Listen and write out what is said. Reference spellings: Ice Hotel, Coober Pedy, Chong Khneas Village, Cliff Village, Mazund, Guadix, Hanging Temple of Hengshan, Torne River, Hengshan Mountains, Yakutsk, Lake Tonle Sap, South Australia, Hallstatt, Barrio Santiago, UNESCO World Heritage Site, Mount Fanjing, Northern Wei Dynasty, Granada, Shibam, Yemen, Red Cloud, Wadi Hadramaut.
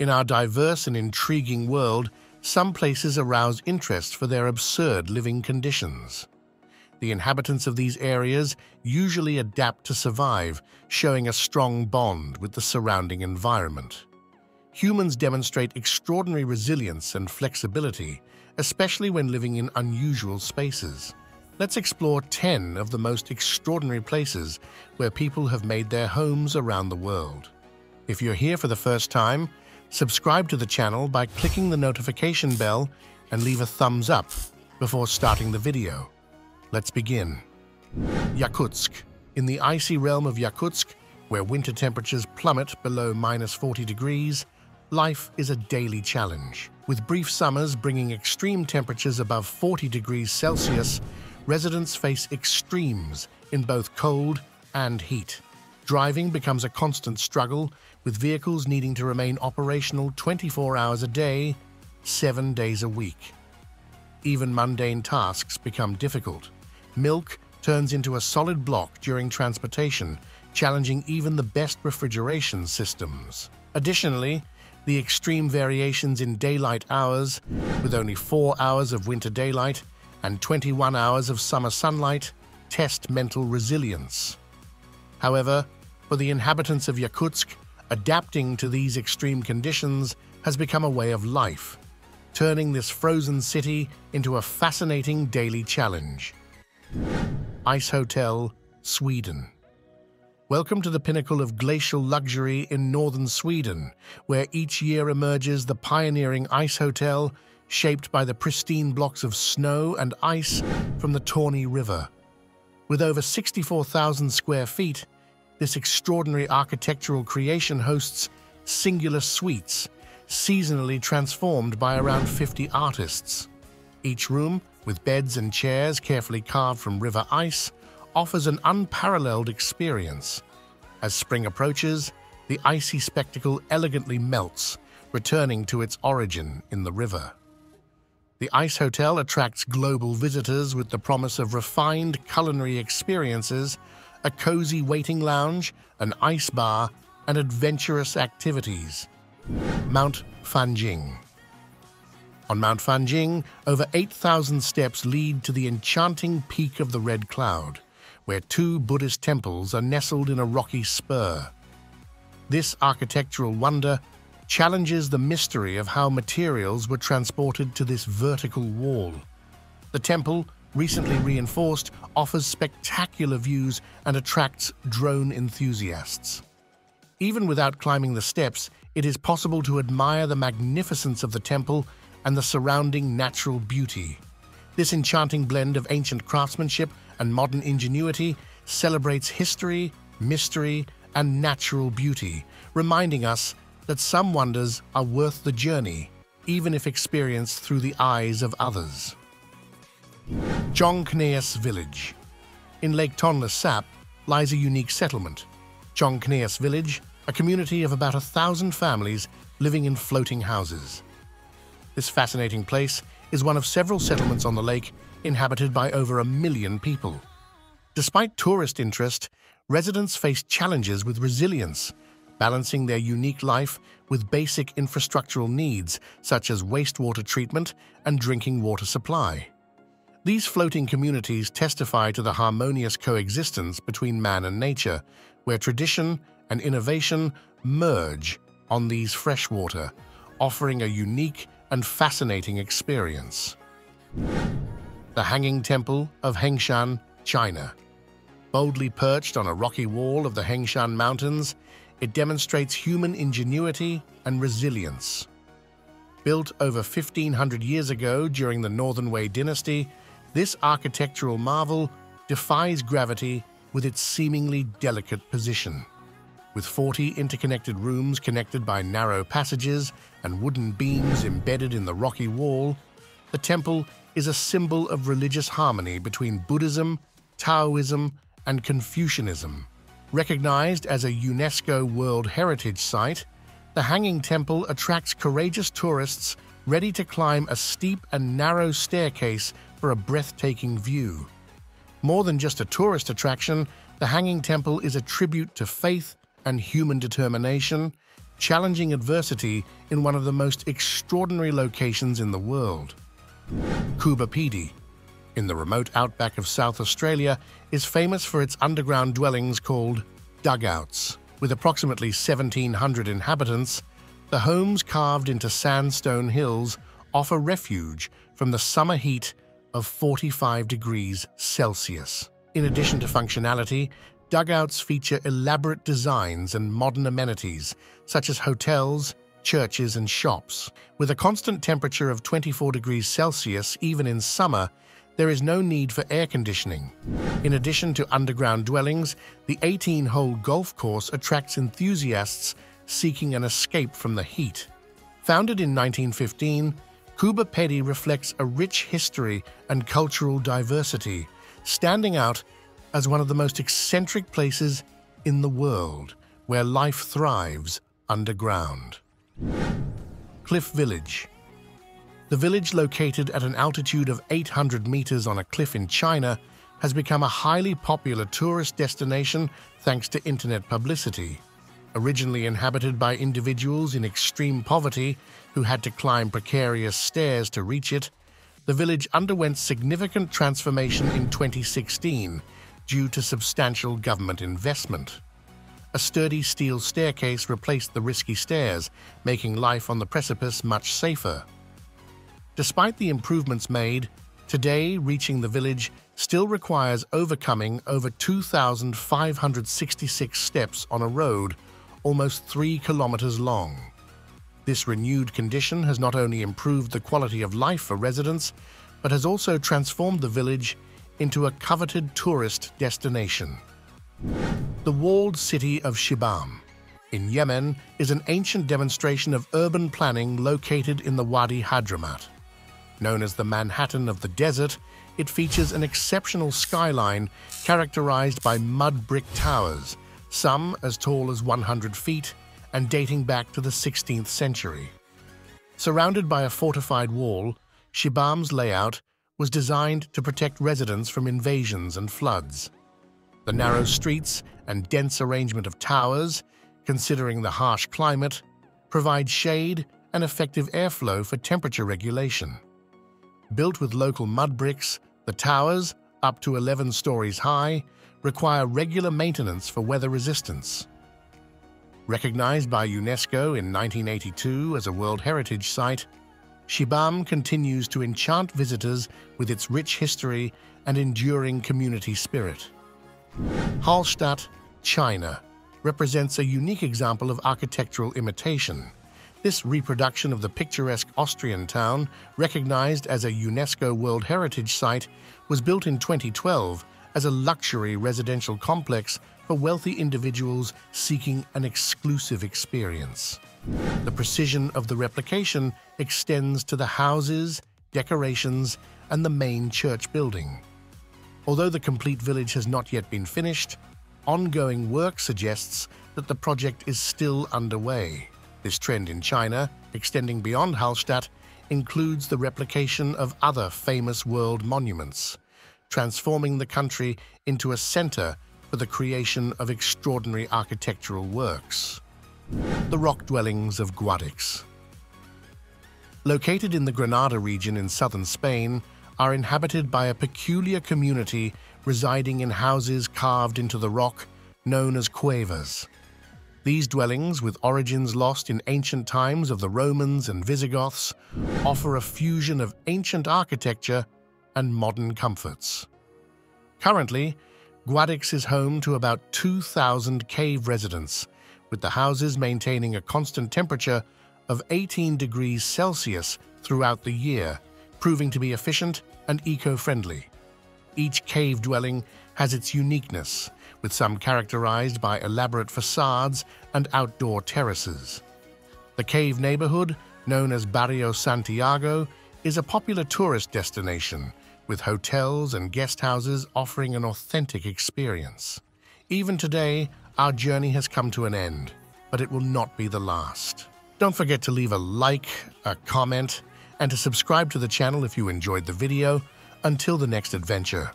In our diverse and intriguing world, some places arouse interest for their absurd living conditions. The inhabitants of these areas usually adapt to survive, showing a strong bond with the surrounding environment. Humans demonstrate extraordinary resilience and flexibility, especially when living in unusual spaces. Let's explore 10 of the most extraordinary places where people have made their homes around the world. If you're here for the first time, subscribe to the channel by clicking the notification bell and leave a thumbs up before starting the video. Let's begin. Yakutsk. In the icy realm of Yakutsk, where winter temperatures plummet below -40°, life is a daily challenge. With brief summers bringing extreme temperatures above 40°C, residents face extremes in both cold and heat. Driving becomes a constant struggle, with vehicles needing to remain operational 24 hours a day, 7 days a week. Even mundane tasks become difficult. Milk turns into a solid block during transportation, challenging even the best refrigeration systems. Additionally, the extreme variations in daylight hours, with only 4 hours of winter daylight and 21 hours of summer sunlight, test mental resilience. However, for the inhabitants of Yakutsk, adapting to these extreme conditions has become a way of life, turning this frozen city into a fascinating daily challenge. Ice Hotel, Sweden. Welcome to the pinnacle of glacial luxury in northern Sweden, where each year emerges the pioneering Ice Hotel, shaped by the pristine blocks of snow and ice from the Torne River. With over 64,000 square feet, this extraordinary architectural creation hosts singular suites, seasonally transformed by around 50 artists. Each room, with beds and chairs carefully carved from river ice, offers an unparalleled experience. As spring approaches, the icy spectacle elegantly melts, returning to its origin in the river. The Ice Hotel attracts global visitors with the promise of refined culinary experiences, a cozy waiting lounge, an ice bar, and adventurous activities. Mount Fanjing. On Mount Fanjing, over 8,000 steps lead to the enchanting peak of the Red Cloud, where two Buddhist temples are nestled in a rocky spur. This architectural wonder challenges the mystery of how materials were transported to this vertical wall. The temple, recently reinforced, offers spectacular views and attracts drone enthusiasts. Even without climbing the steps, it is possible to admire the magnificence of the temple and the surrounding natural beauty. This enchanting blend of ancient craftsmanship and modern ingenuity celebrates history, mystery, and natural beauty, reminding us that some wonders are worth the journey, even if experienced through the eyes of others. Chong Khneas Village. In Lake Tonle Sap lies a unique settlement, Chong Khneas Village, a community of about 1,000 families living in floating houses. This fascinating place is one of several settlements on the lake inhabited by over 1 million people. Despite tourist interest, residents face challenges with resilience, balancing their unique life with basic infrastructural needs such as wastewater treatment and drinking water supply. These floating communities testify to the harmonious coexistence between man and nature, where tradition and innovation merge on these freshwater, offering a unique and fascinating experience. The Hanging Temple of Hengshan, China. Boldly perched on a rocky wall of the Hengshan Mountains, it demonstrates human ingenuity and resilience. Built over 1,500 years ago during the Northern Wei Dynasty, this architectural marvel defies gravity with its seemingly delicate position. With 40 interconnected rooms connected by narrow passages and wooden beams embedded in the rocky wall, the temple is a symbol of religious harmony between Buddhism, Taoism, and Confucianism. Recognized as a UNESCO World Heritage Site, the Hanging Temple attracts courageous tourists ready to climb a steep and narrow staircase for a breathtaking view. More than just a tourist attraction, the Hanging Temple is a tribute to faith and human determination, challenging adversity in one of the most extraordinary locations in the world. Coober Pedy, in the remote outback of South Australia, is famous for its underground dwellings called dugouts. With approximately 1,700 inhabitants, the homes carved into sandstone hills offer refuge from the summer heat of 45 degrees Celsius. In addition to functionality, dugouts feature elaborate designs and modern amenities, such as hotels, churches, and shops. With a constant temperature of 24 degrees Celsius, even in summer, there is no need for air conditioning. In addition to underground dwellings, the 18-hole golf course attracts enthusiasts seeking an escape from the heat. Founded in 1915, Coober Pedy reflects a rich history and cultural diversity, standing out as one of the most eccentric places in the world where life thrives underground. Cliff Village. The village, located at an altitude of 800 meters on a cliff in China, has become a highly popular tourist destination thanks to internet publicity. Originally inhabited by individuals in extreme poverty who had to climb precarious stairs to reach it, the village underwent significant transformation in 2016 due to substantial government investment. A sturdy steel staircase replaced the risky stairs, making life on the precipice much safer. Despite the improvements made, today reaching the village still requires overcoming over 2,566 steps on a road almost 3 kilometers long. This renewed condition has not only improved the quality of life for residents, but has also transformed the village into a coveted tourist destination. The walled city of Shibam in Yemen is an ancient demonstration of urban planning located in the Wadi Hadramaut. Known as the Manhattan of the desert, it features an exceptional skyline characterized by mud brick towers, some as tall as 100 feet, and dating back to the 16th century. Surrounded by a fortified wall, Shibam's layout was designed to protect residents from invasions and floods. The narrow streets and dense arrangement of towers, considering the harsh climate, provide shade and effective airflow for temperature regulation. Built with local mud bricks, the towers, up to 11 stories high, require regular maintenance for weather resistance. Recognized by UNESCO in 1982 as a World Heritage Site, Shibam continues to enchant visitors with its rich history and enduring community spirit. Hallstatt, China, represents a unique example of architectural imitation. This reproduction of the picturesque Austrian town, recognized as a UNESCO World Heritage Site, was built in 2012 as a luxury residential complex for wealthy individuals seeking an exclusive experience. The precision of the replication extends to the houses, decorations, and the main church building. Although the complete village has not yet been finished, ongoing work suggests that the project is still underway. This trend in China, extending beyond Hallstatt, includes the replication of other famous world monuments, transforming the country into a center for the creation of extraordinary architectural works. The rock dwellings of Guadix, located in the Granada region in southern Spain, are inhabited by a peculiar community residing in houses carved into the rock known as cuevas. These dwellings, with origins lost in ancient times of the Romans and Visigoths, offer a fusion of ancient architecture and modern comforts. Currently, Guadix is home to about 2,000 cave residents, with the houses maintaining a constant temperature of 18 degrees Celsius throughout the year, proving to be efficient and eco-friendly. Each cave dwelling has its uniqueness, with some characterized by elaborate facades and outdoor terraces. The cave neighborhood, known as Barrio Santiago, is a popular tourist destination, with hotels and guest houses offering an authentic experience. Even today, our journey has come to an end, but it will not be the last. Don't forget to leave a like, a comment, and to subscribe to the channel if you enjoyed the video. Until the next adventure.